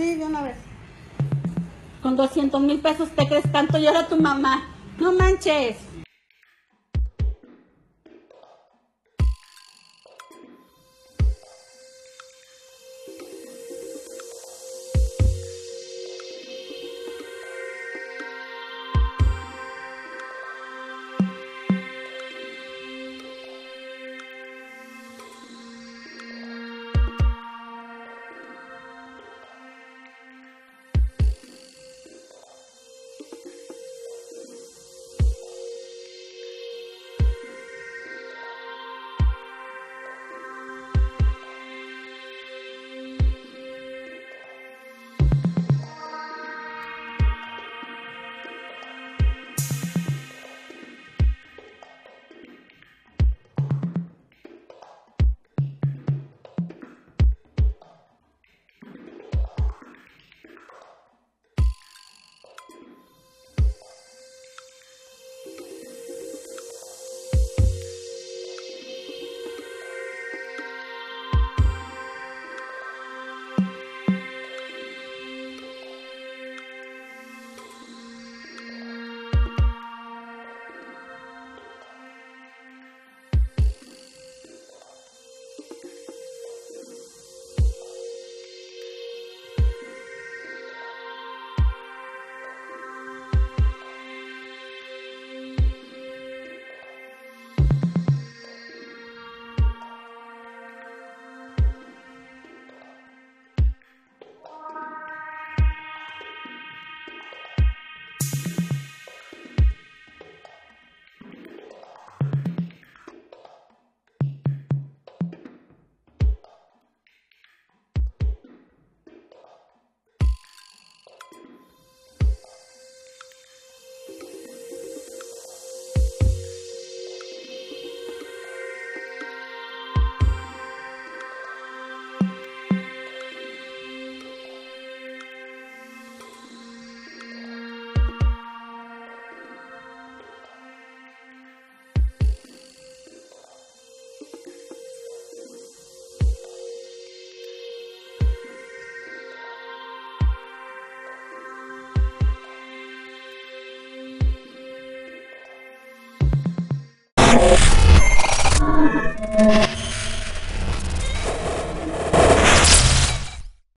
Sí, de una vez. Con 200,000 pesos, ¿te crees tanto? Llora tu mamá. No manches.